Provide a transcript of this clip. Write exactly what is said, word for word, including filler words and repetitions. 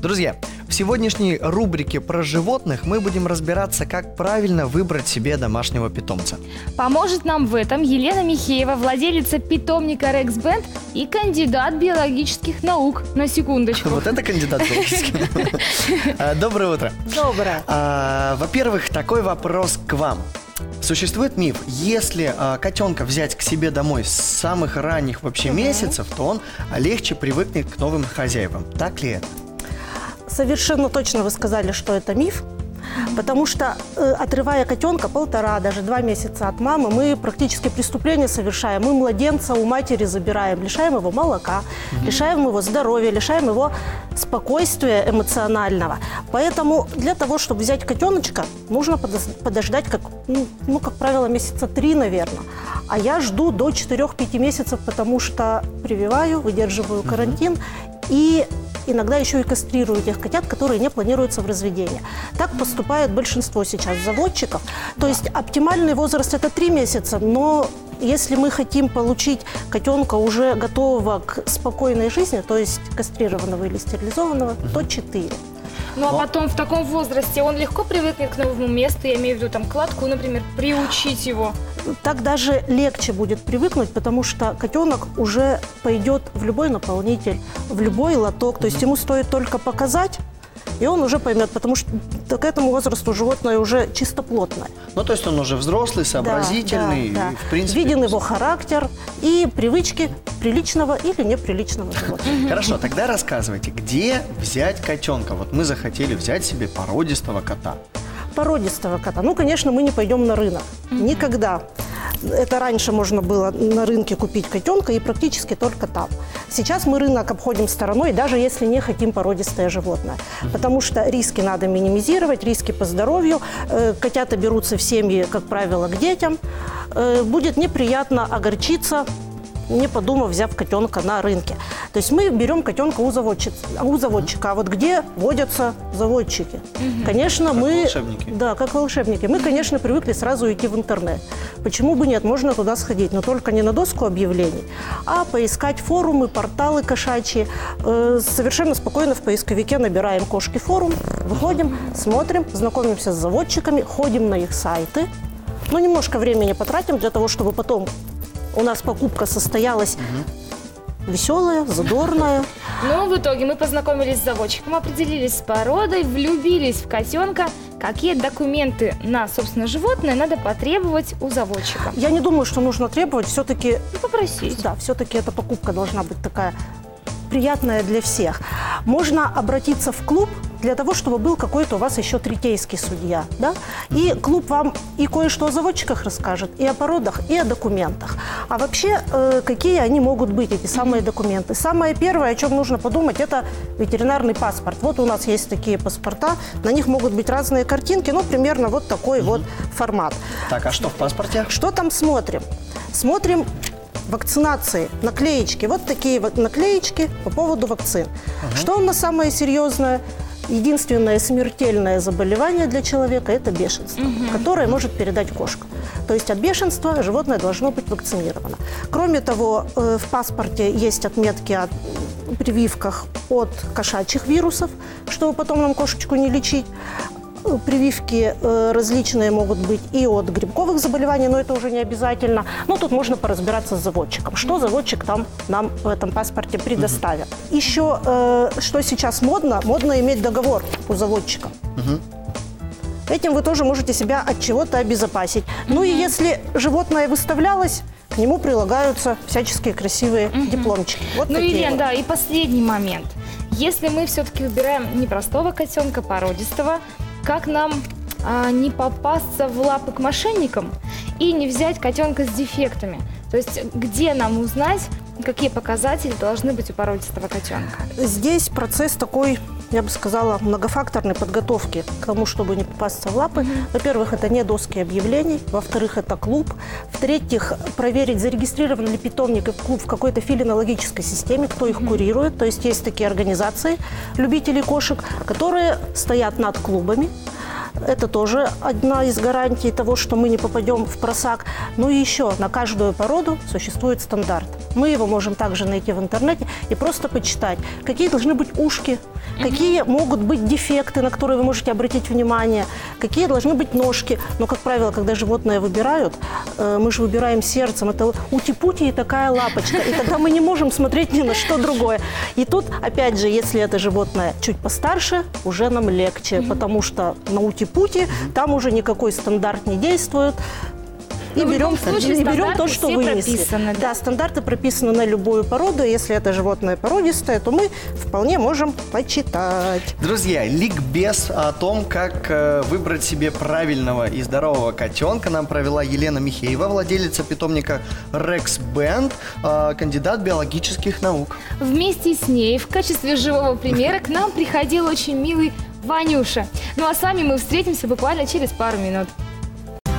Друзья, в сегодняшней рубрике про животных мы будем разбираться, как правильно выбрать себе домашнего питомца. Поможет нам в этом Елена Михеева, владелица питомника Rex Band и кандидат биологических наук. На секундочку. Вот это кандидат биологических наук. Доброе утро. Доброе. Во-первых, такой вопрос к вам. Существует миф, если э, котенка взять к себе домой с самых ранних вообще угу. месяцев, то он легче привыкнет к новым хозяевам. Так ли это? Совершенно точно вы сказали, что это миф, потому что э, отрывая котенка полтора, даже два месяца от мамы, мы практически преступление совершаем. Мы младенца у матери забираем, лишаем его молока, угу. лишаем его здоровья, лишаем его спокойствия эмоционального. Поэтому для того, чтобы взять котеночка, нужно подождать, как, ну, ну, как правило, месяца три, наверное. А я жду до четырёх-пяти месяцев, потому что прививаю, выдерживаю карантин. Mm-hmm. И иногда еще и кастрирую тех котят, которые не планируются в разведение. Так поступает большинство сейчас заводчиков. То да. есть оптимальный возраст – это три месяца, но если мы хотим получить котенка уже готового к спокойной жизни, то есть кастрированного или стерилизованного, mm-hmm. то четыре. Ну а потом в таком возрасте он легко привыкнет к новому месту, я имею в виду там кладку, например, приучить его. Так даже легче будет привыкнуть, потому что котенок уже пойдет в любой наполнитель, в любой лоток, то есть ему стоит только показать. И он уже поймет, потому что к этому возрасту животное уже чистоплотное. Ну, то есть он уже взрослый, сообразительный, да, да, да. И, в принципе... Виден его характер и привычки приличного или неприличного животного. Хорошо, тогда рассказывайте, где взять котенка? Вот мы захотели взять себе породистого кота. Породистого кота. Ну, конечно, мы не пойдем на рынок. Никогда. Это раньше можно было на рынке купить котенка и практически только там. Сейчас мы рынок обходим стороной, даже если не хотим породистое животное. Потому что риски надо минимизировать, риски по здоровью. Котята берутся в семьи, как правило, к детям. Будет неприятно огорчиться, не подумав, взяв котенка на рынке. То есть мы берем котенка у, заводчик, у заводчика. А вот где водятся заводчики? Угу. Конечно, как мы... волшебники. Да, как волшебники. Мы, конечно, привыкли сразу идти в интернет. Почему бы нет? Можно туда сходить, но только не на доску объявлений, а поискать форумы, порталы кошачьи. Совершенно спокойно в поисковике набираем «Кошки форум», выходим, смотрим, знакомимся с заводчиками, ходим на их сайты. Ну, немножко времени потратим для того, чтобы потом... У нас покупка состоялась угу. веселая, задорная. Ну, в итоге мы познакомились с заводчиком, определились с породой, влюбились в котенка. Какие документы на, собственно, животное надо потребовать у заводчика? Я не думаю, что нужно требовать, все-таки... Ну, попросить. Да, все-таки эта покупка должна быть такая приятная для всех. Можно обратиться в клуб для того, чтобы был какой-то у вас еще третейский судья, да? И клуб вам и кое-что о заводчиках расскажет, и о породах, и о документах. А вообще, э, какие они могут быть, эти самые документы? Самое первое, о чем нужно подумать, это ветеринарный паспорт. Вот у нас есть такие паспорта, на них могут быть разные картинки, ну, примерно вот такой вот формат. Так, а что в паспорте? Что там смотрим? Смотрим... Вакцинации, наклеечки, вот такие вот наклеечки по поводу вакцин. Ага. Что у нас самое серьезное? Единственное смертельное заболевание для человека – это бешенство, угу. которое может передать кошка. То есть от бешенства животное должно быть вакцинировано. Кроме того, в паспорте есть отметки о прививках от кошачьих вирусов, чтобы потом нам кошечку не лечить. Прививки различные могут быть и от грибковых заболеваний, но это уже не обязательно. Но тут можно поразбираться с заводчиком. Что заводчик там нам в этом паспорте предоставит. Угу. Еще, э, что сейчас модно, модно иметь договор у заводчика. Угу. Этим вы тоже можете себя от чего-то обезопасить. Угу. Ну и если животное выставлялось, к нему прилагаются всяческие красивые угу. дипломчики. Вот ну, Елена, вот. Да, и последний момент. Если мы все-таки выбираем не простого котенка, породистого, как нам а, не попасться в лапы к мошенникам и не взять котенка с дефектами? То есть где нам узнать, какие показатели должны быть у породистого котенка? Здесь процесс такой, я бы сказала, многофакторной подготовки к тому, чтобы не попасться в лапы. Mm-hmm. Во-первых, это не доски объявлений. Во-вторых, это клуб. В-третьих, проверить, зарегистрирован ли питомник и клуб в какой-то филинологической системе, кто их mm-hmm. курирует. То есть есть такие организации любителей кошек, которые стоят над клубами. Это тоже одна из гарантий того, что мы не попадем в просак. Ну и еще, на каждую породу существует стандарт. Мы его можем также найти в интернете и просто почитать, какие должны быть ушки, какие могут быть дефекты, на которые вы можете обратить внимание, какие должны быть ножки. Но, как правило, когда животное выбирают, мы же выбираем сердцем. Это ути-пути и такая лапочка. И тогда мы не можем смотреть ни на что другое. И тут, опять же, если это животное чуть постарше, уже нам легче, потому что на ути-пути там уже никакой стандарт не действует. И берем, и берем то, что вынесли. Да? Да, стандарты прописаны на любую породу. Если это животное породистое, то мы вполне можем почитать. Друзья, ликбез о том, как выбрать себе правильного и здорового котенка, нам провела Елена Михеева, владелица питомника Rex Band, кандидат биологических наук. Вместе с ней в качестве живого примера к нам приходил очень милый Ванюша. Ну а сами мы встретимся буквально через пару минут.